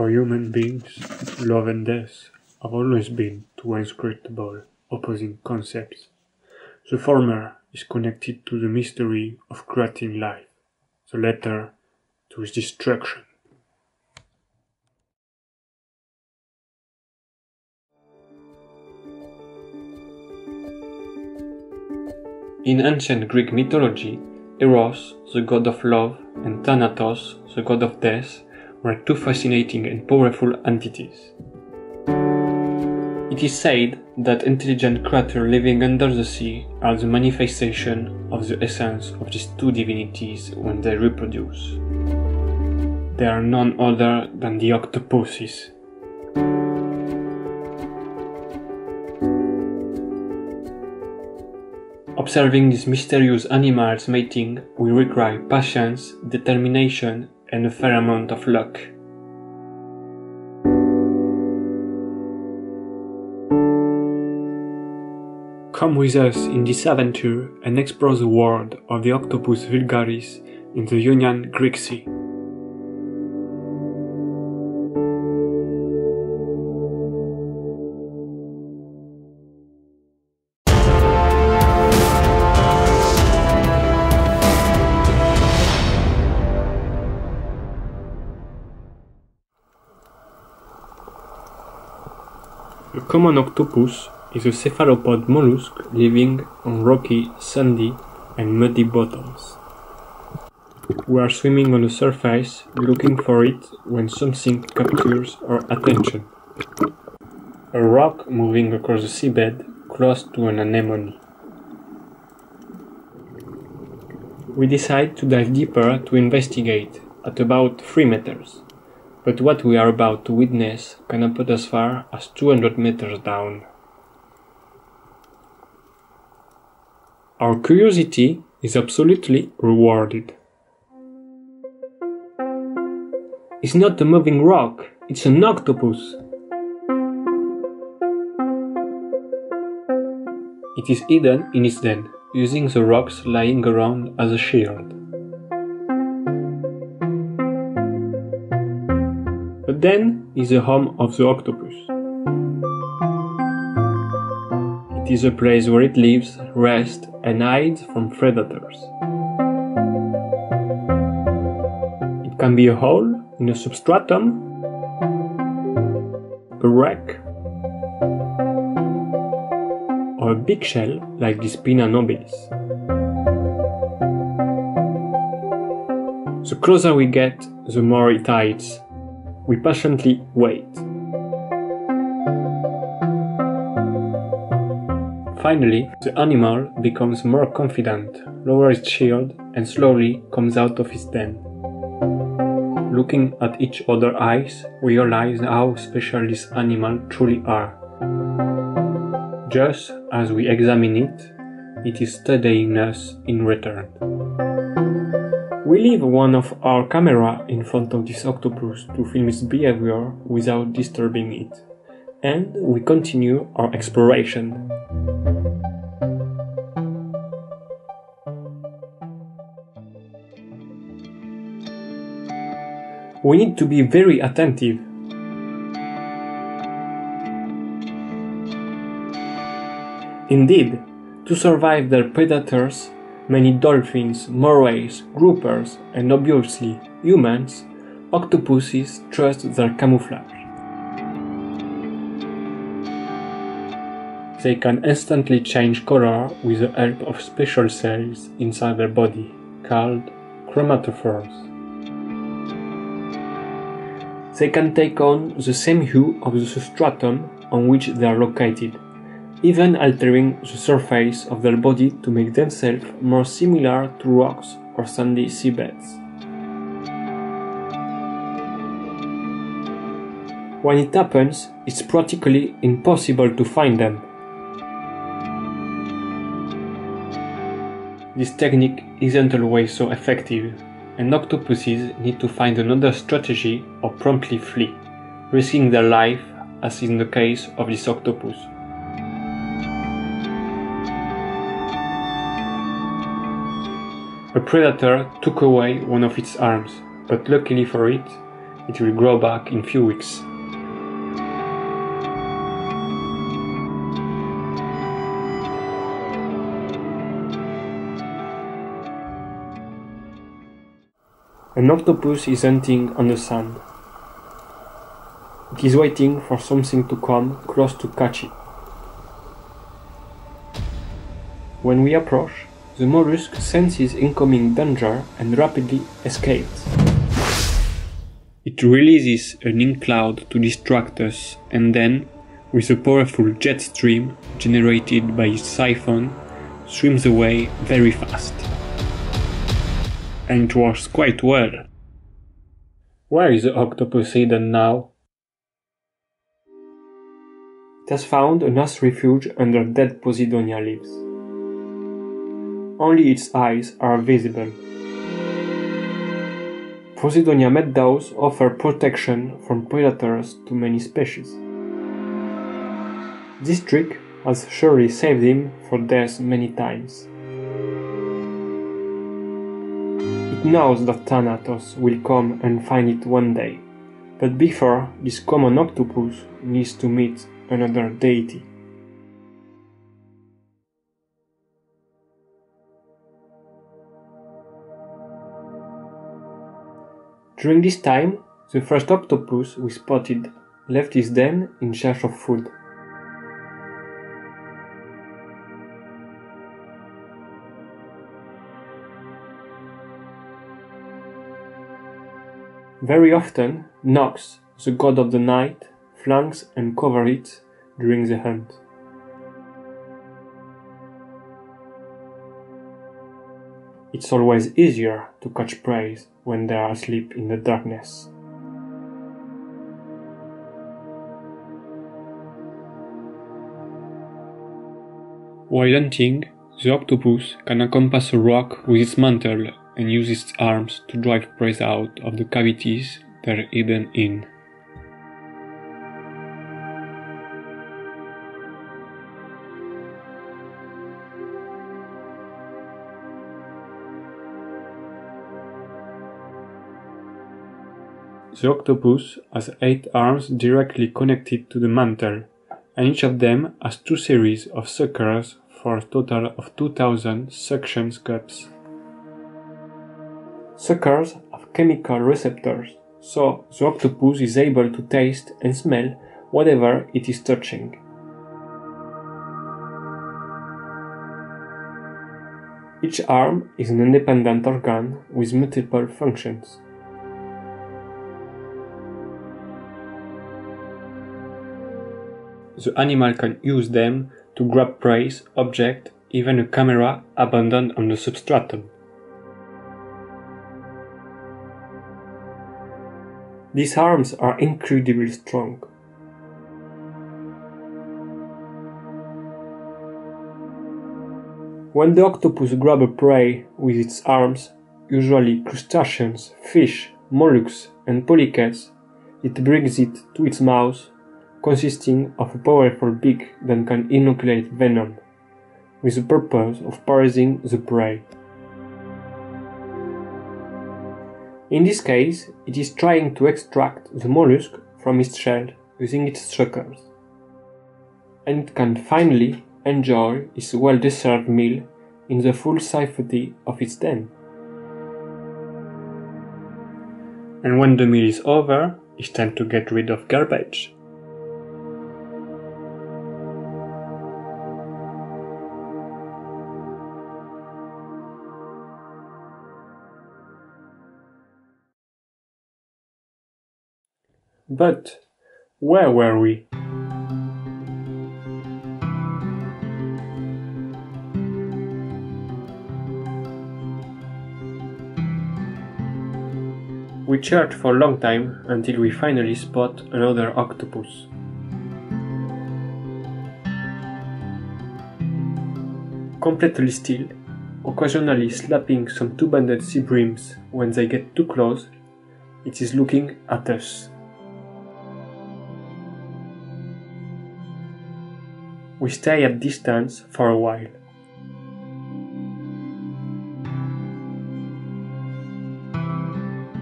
For human beings, love and death have always been two inscrutable opposing concepts. The former is connected to the mystery of creating life, the latter to its destruction. In ancient Greek mythology, Eros, the god of love, and Thanatos, the god of death, were two fascinating and powerful entities. It is said that intelligent creatures living under the sea are the manifestation of the essence of these two divinities when they reproduce. They are none other than the octopuses. Observing these mysterious animals mating will require patience, determination, and a fair amount of luck. Come with us in this adventure and explore the world of the Octopus vulgaris in the Union Greek Sea. A common octopus is a cephalopod mollusk living on rocky, sandy and muddy bottoms. We are swimming on the surface, looking for it when something captures our attention. A rock moving across the seabed close to an anemone. We decide to dive deeper to investigate at about 3 meters, but what we are about to witness cannot put as far as 200 meters down. Our curiosity is absolutely rewarded. It's not a moving rock, it's an octopus. It is hidden in its den, using the rocks lying around as a shield. The den is the home of the octopus. It is a place where it lives, rests, and hides from predators. It can be a hole in a substratum, a wreck, or a big shell like this pinna nobilis. The closer we get, the more it hides. We patiently wait. Finally, the animal becomes more confident, lowers its shield and slowly comes out of its den. Looking at each other's eyes, we realize how special this animal truly are. Just as we examine it, it is studying us in return. We leave one of our cameras in front of this octopus to film its behavior without disturbing it, and we continue our exploration. We need to be very attentive. Indeed, to survive their predators, many dolphins, morays, groupers, and obviously humans, octopuses trust their camouflage. They can instantly change color with the help of special cells inside their body, called chromatophores. They can take on the same hue of the substratum on which they are located, even altering the surface of their body to make themselves more similar to rocks or sandy seabeds. When it happens, it's practically impossible to find them. This technique isn't always so effective, and octopuses need to find another strategy or promptly flee, risking their life as in the case of this octopus. A predator took away one of its arms, but luckily for it, It will grow back in a few weeks. An octopus is hunting on the sand. It is waiting for something to come close to catch it. When we approach, the mollusk senses incoming danger and rapidly escapes. It releases an ink cloud to distract us and then, with a powerful jet stream generated by its siphon, swims away very fast. And it works quite well. Where is the octopus hidden now? It has found a nice refuge under dead Posidonia leaves. Only its eyes are visible. Posidonia meadows offer protection from predators to many species. This trick has surely saved him from death many times. It knows that Thanatos will come and find it one day, but before, this common octopus needs to meet another deity. During this time, the first octopus we spotted left his den in search of food. Very often, Nox, the god of the night, flanks and covers it during the hunt. It's always easier to catch prey when they are asleep in the darkness. While hunting, the octopus can encompass a rock with its mantle and use its arms to drive prey out of the cavities they're hidden in. The octopus has 8 arms directly connected to the mantle, and each of them has 2 series of suckers for a total of 2000 suction cups. Suckers have chemical receptors, so the octopus is able to taste and smell whatever it is touching. Each arm is an independent organ with multiple functions. The animal can use them to grab prey, objects, even a camera abandoned on the substratum. These arms are incredibly strong. When the octopus grabs a prey with its arms, usually crustaceans, fish, mollusks and polychaetes, it brings it to its mouth, consisting of a powerful beak that can inoculate venom, with the purpose of paralysing the prey. In this case, it is trying to extract the mollusk from its shell using its suckers, and it can finally enjoy its well-deserved meal in the full safety of its den. And when the meal is over, it's time to get rid of garbage. But where were we? We searched for a long time until we finally spot another octopus. Completely still, occasionally slapping some two-banded sea breams when they get too close, it is looking at us. We stay at distance for a while.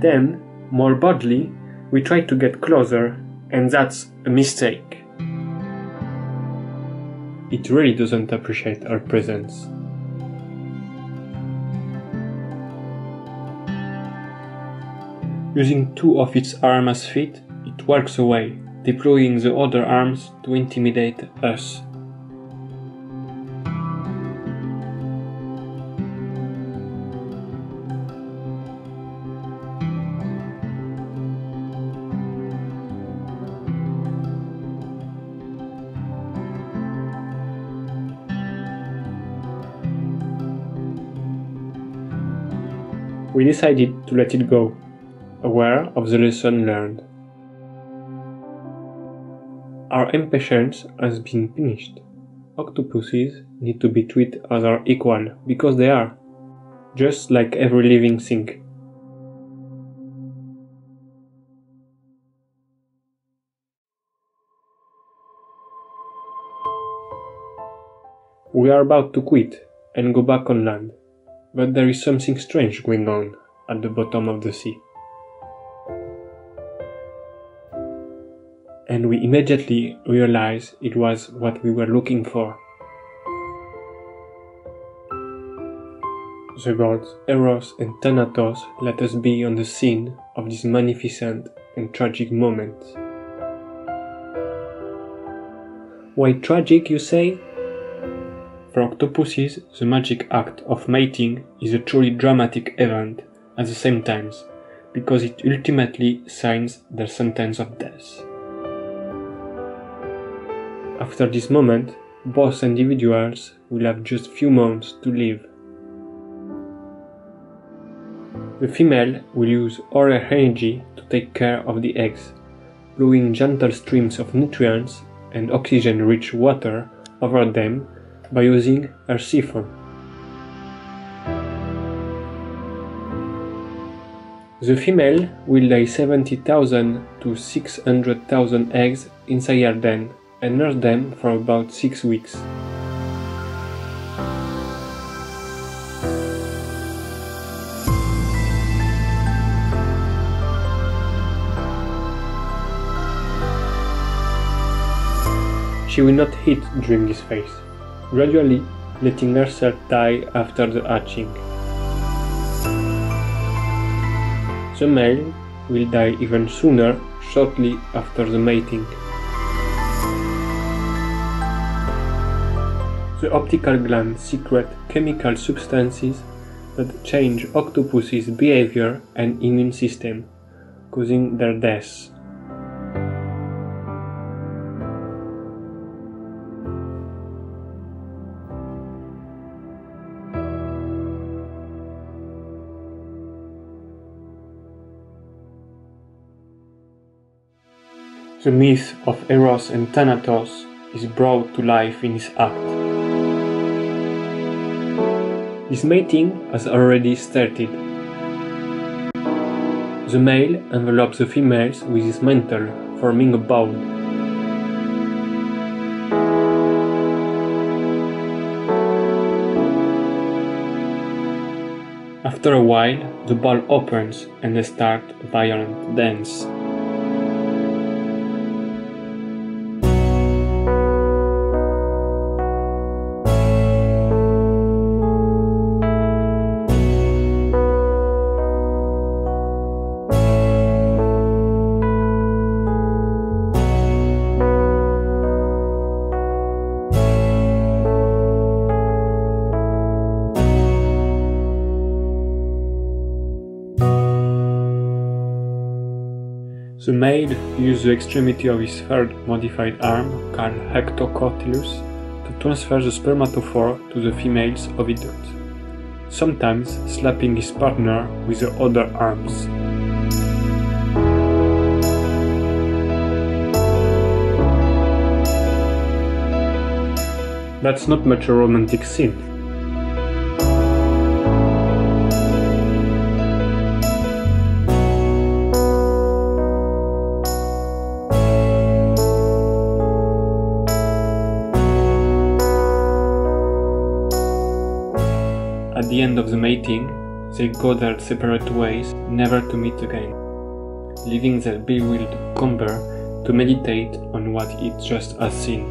Then, more boldly, we try to get closer, and that's a mistake. It really doesn't appreciate our presence. Using two of its arms as feet, it walks away, deploying the other arms to intimidate us. We decided to let it go, aware of the lesson learned. Our impatience has been punished. Octopuses need to be treated as our equal, because they are, just like every living thing. We are about to quit and go back on land. But there is something strange going on at the bottom of the sea. And we immediately realize it was what we were looking for. The gods Eros and Thanatos let us be on the scene of this magnificent and tragic moment. Why tragic, you say? For octopuses, the magic act of mating is a truly dramatic event at the same time, because it ultimately signs their sentence of death. After this moment, both individuals will have just few months to live. The female will use all her energy to take care of the eggs, blowing gentle streams of nutrients and oxygen-rich water over them by using her siphon. The female will lay 70,000 to 600,000 eggs inside her den and nurse them for about 6 weeks. She will not eat during this phase, gradually letting herself die after the hatching. The male will die even sooner, shortly after the mating. The optical glands secret chemical substances that change octopuses' behavior and immune system, causing their deaths. The myth of Eros and Thanatos is brought to life in this act. This mating has already started. The male envelops the females with his mantle, forming a bowl. After a while, the bowl opens and they start a violent dance. The male uses the extremity of his third modified arm, called hectocotylus, to transfer the spermatophore to the female's oviduct, sometimes slapping his partner with the other arms. That's not much a romantic scene. At the end of the mating, they go their separate ways, never to meet again. leaving their bewildered comber to meditate on what it just has seen.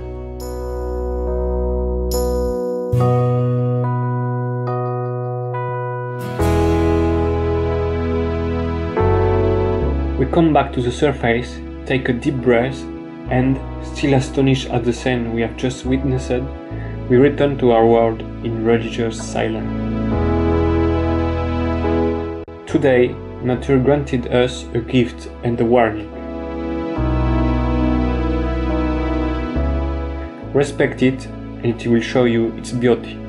We come back to the surface, take a deep breath, and, still astonished at the scene we have just witnessed, we return to our world in religious silence. Today, nature granted us a gift and a warning. Respect it, and it will show you its beauty.